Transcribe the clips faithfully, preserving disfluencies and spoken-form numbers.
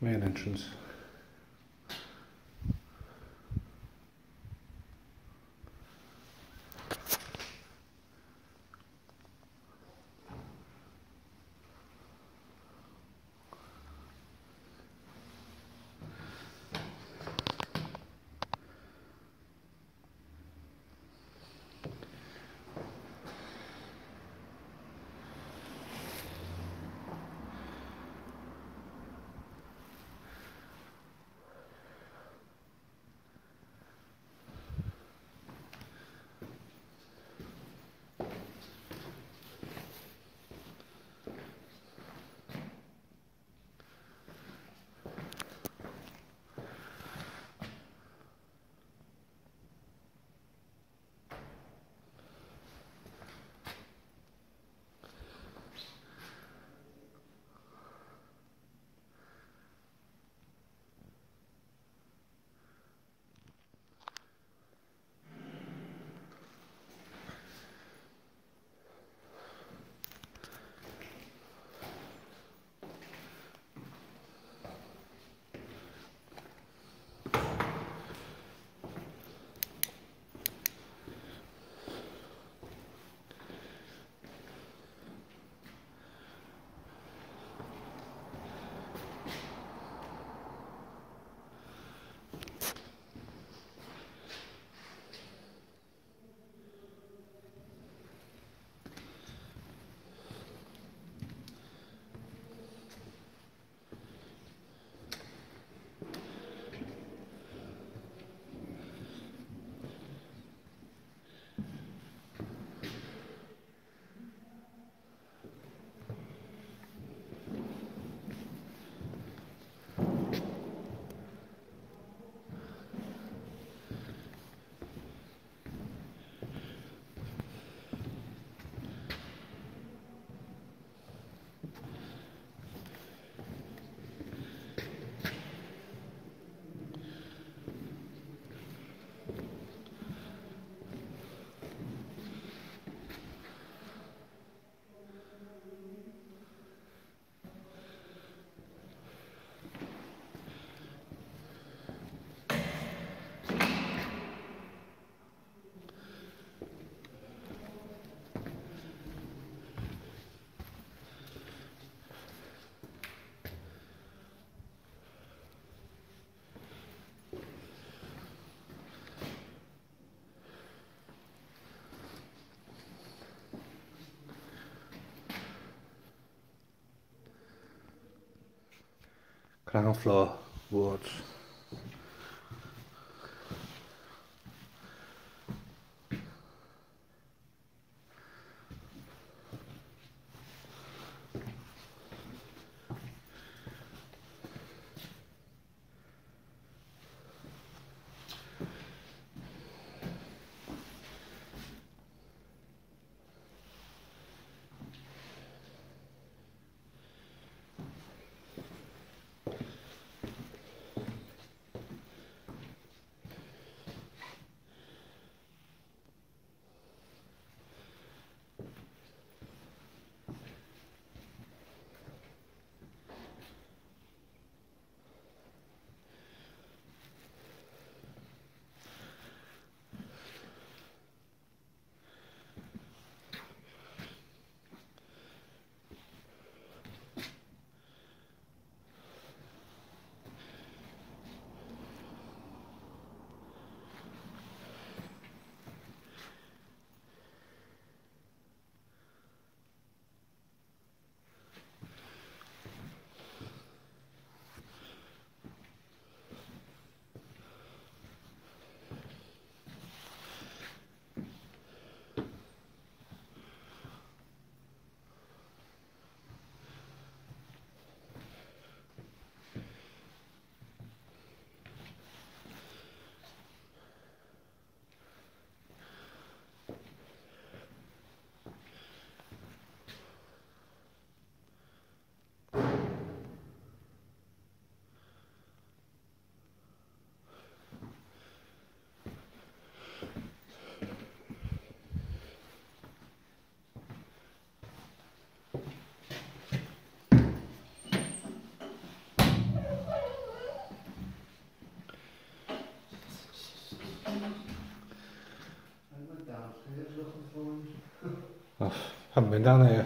Main entrance. Ground floor, woods. 很文章嚟嘅。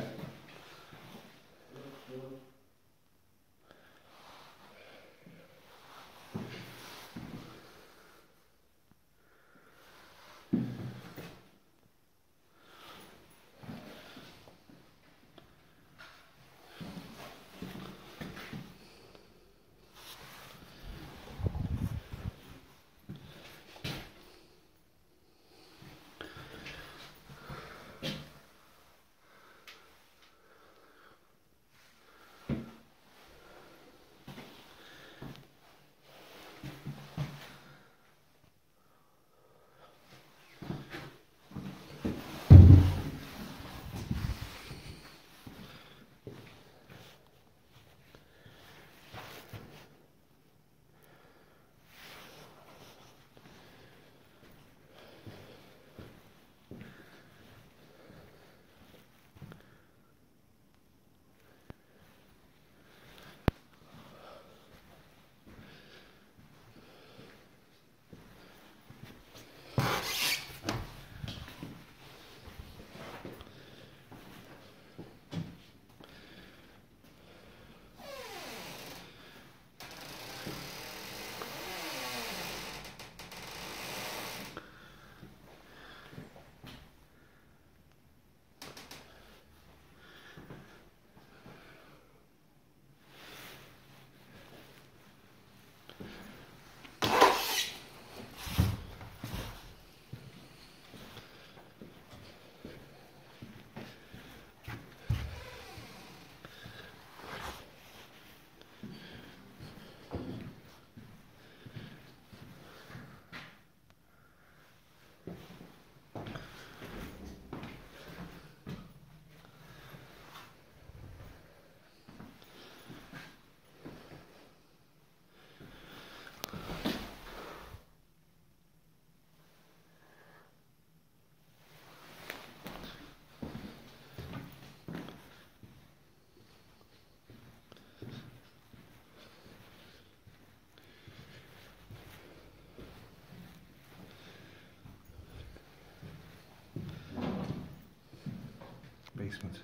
Basement.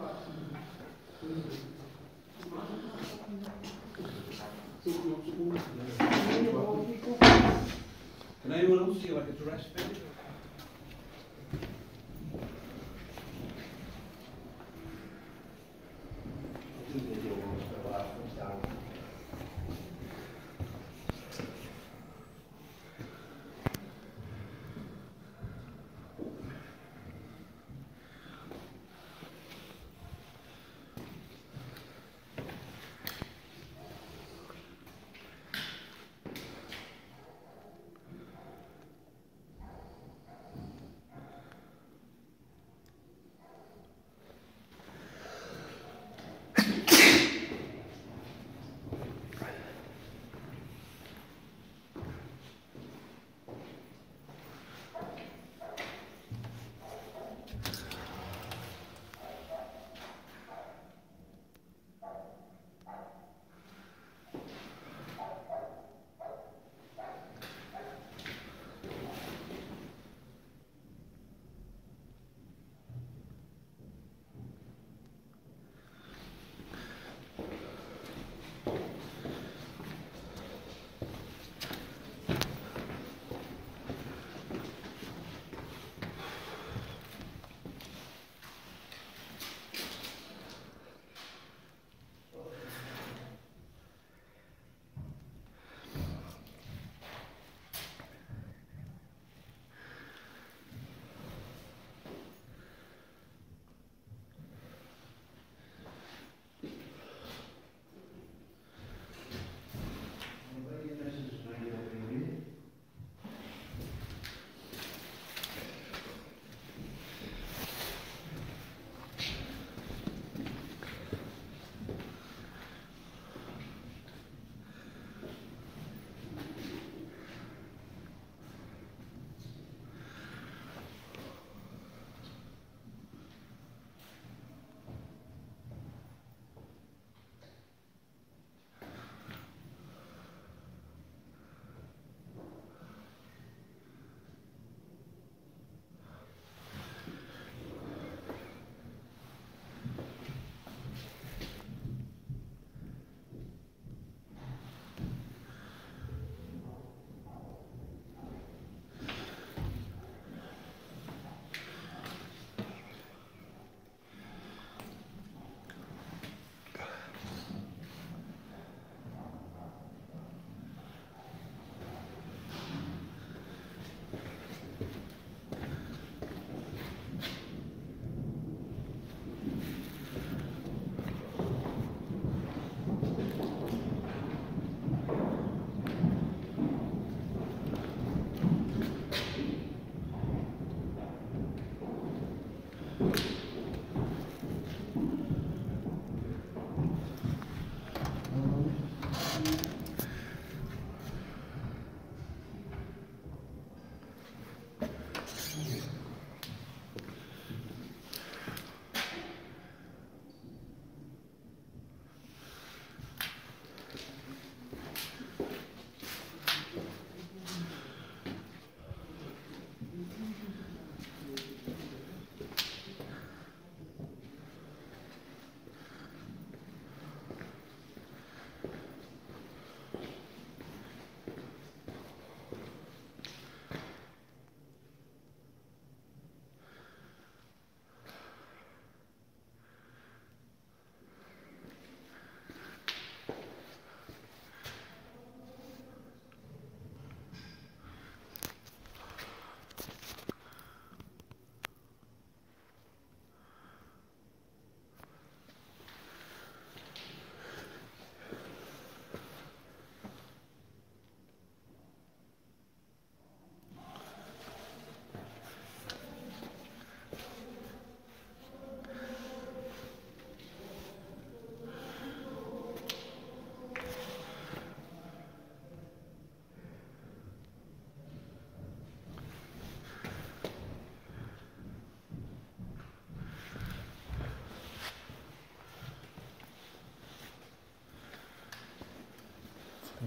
Can anyone else see like a dress fit?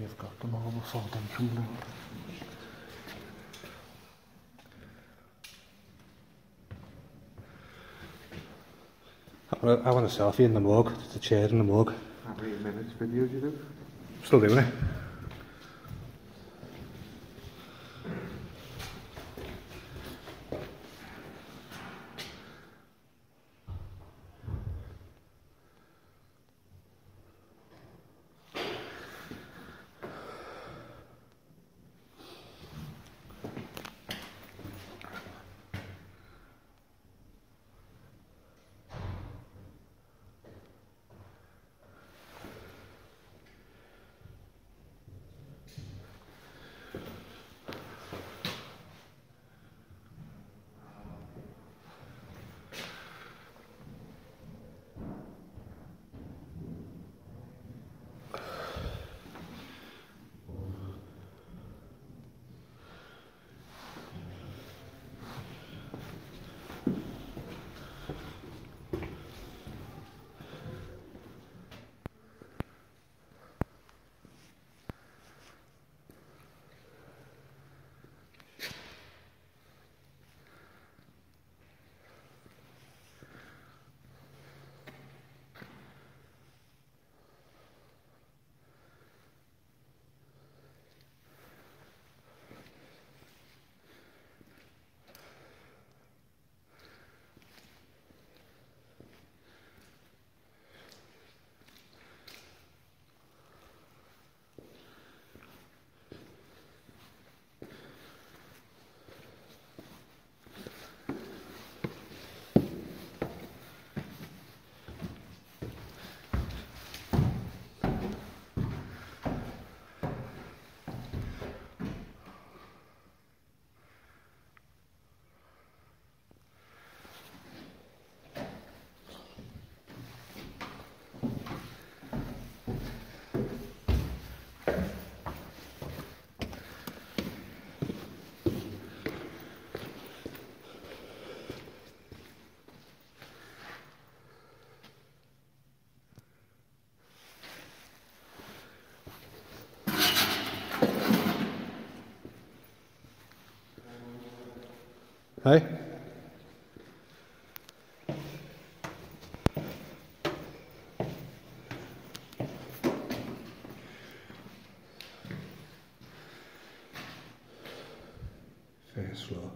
You've got them all before them from now. I want a selfie in the mug. It's a chair in the mug. How many minutes video do you do? Still doing it. Hey? First floor.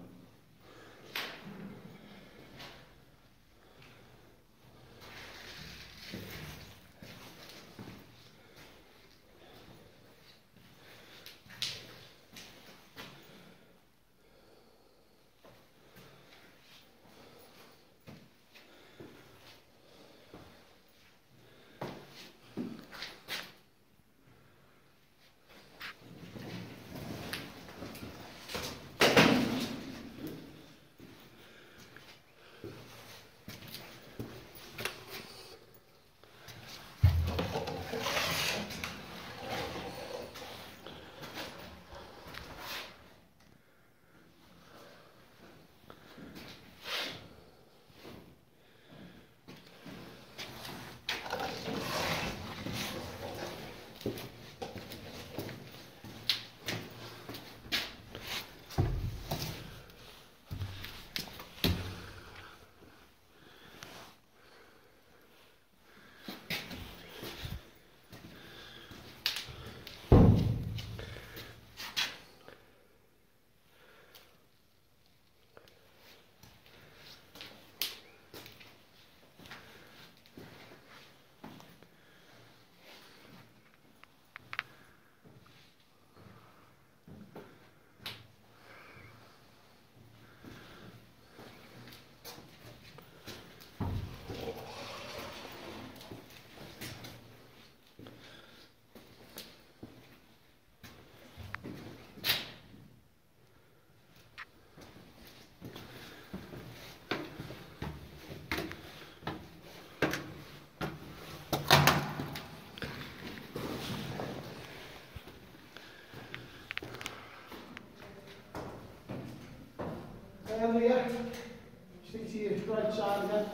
Here. Stick to your right side again.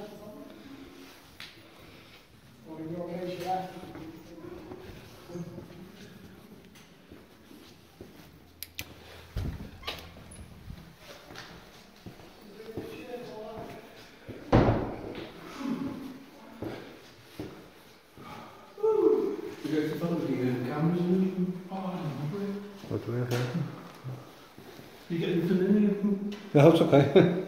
Or in your case, yeah. What do we have here? You getting familiar? No, it's okay.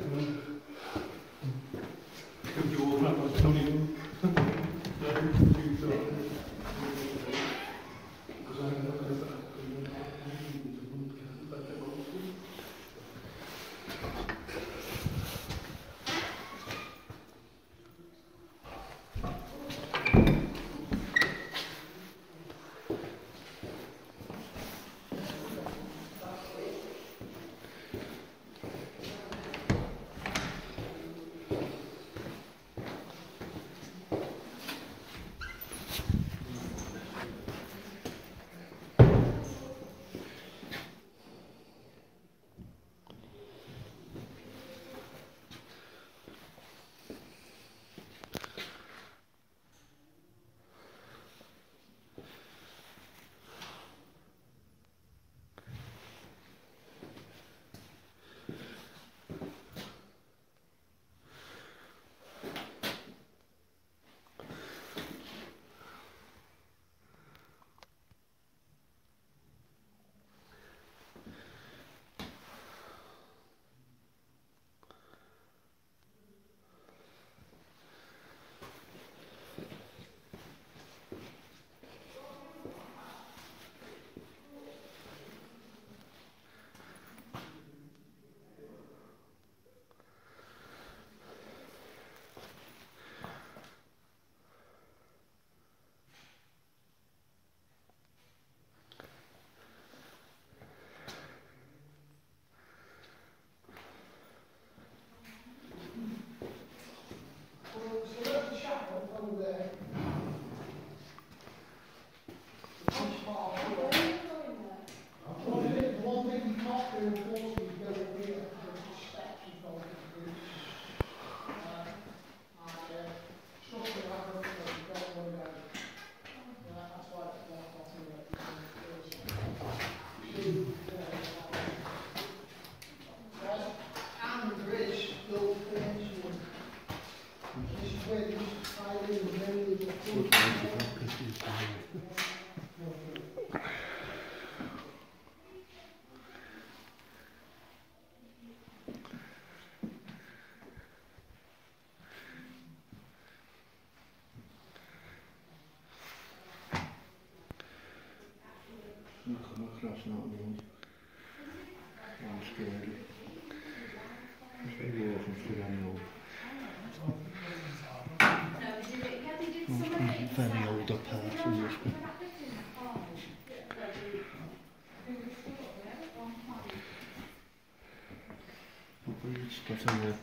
That's not me. I'm scared. There's baby elephants through that hole. I'm a very older person, this one. But we just get in there.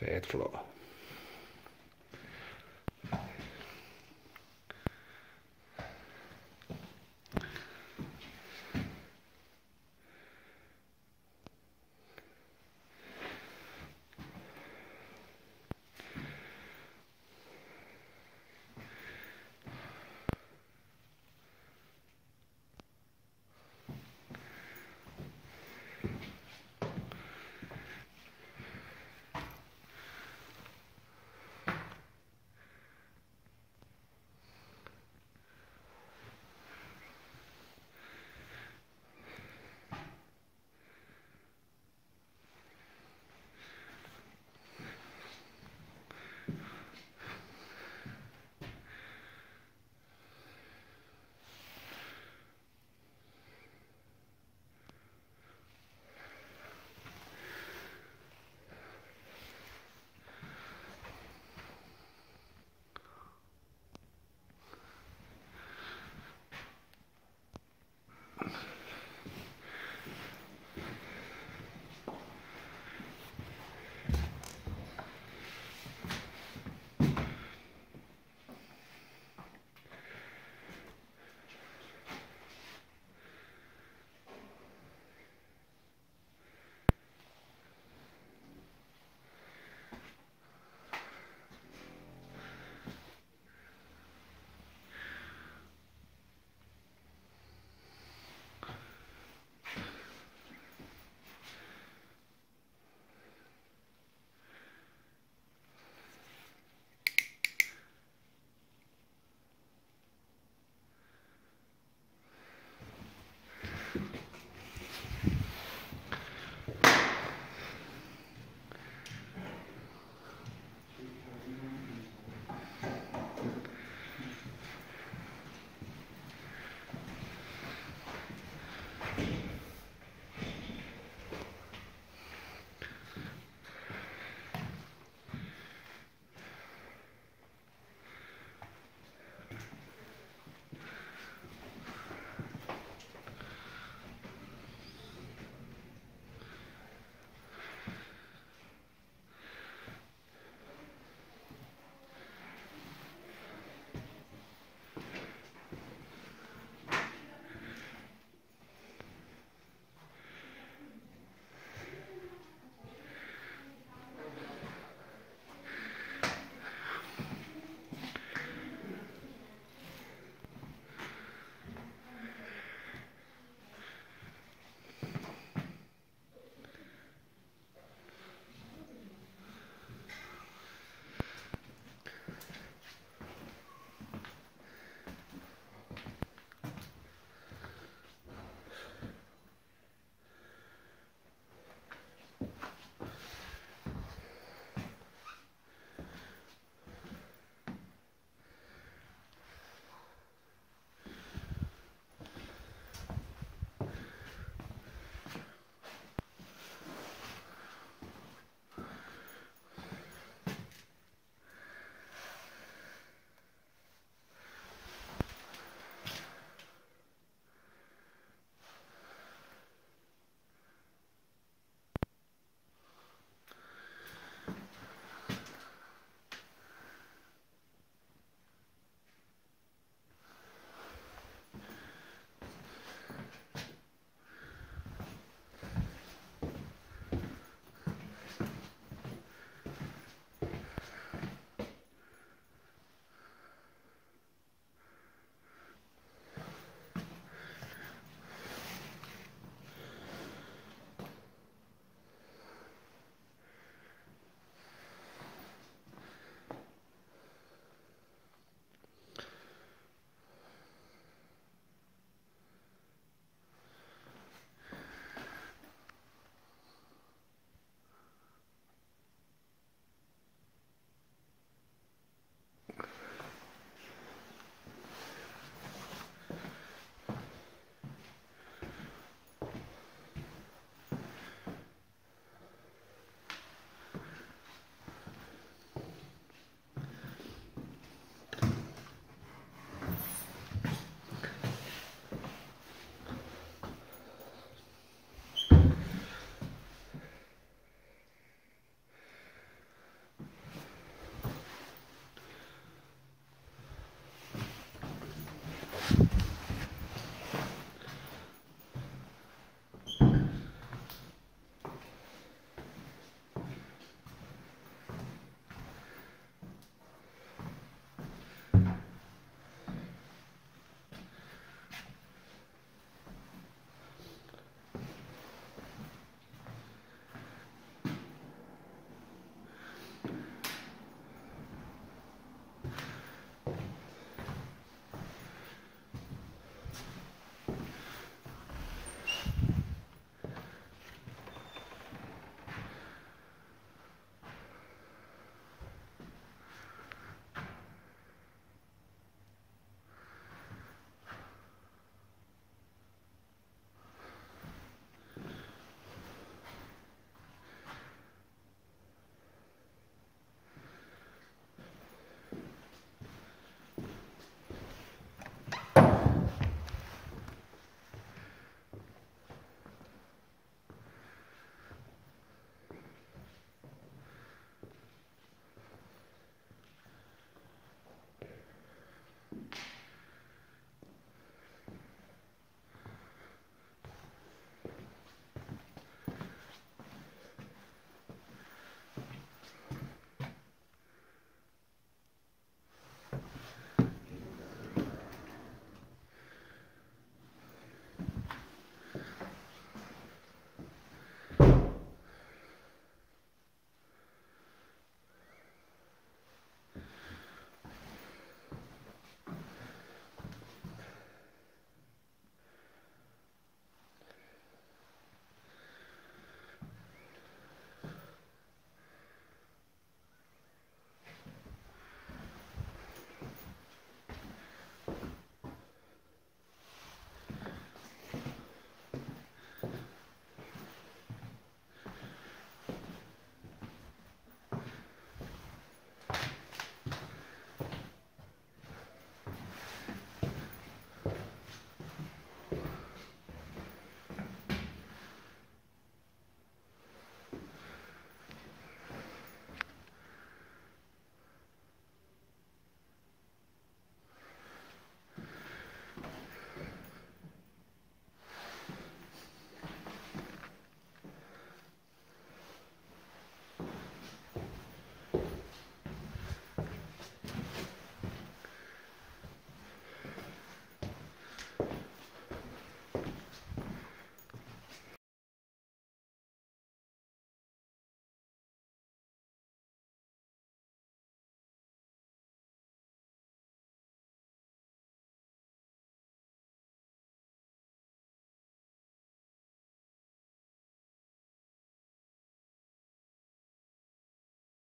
Fat floor.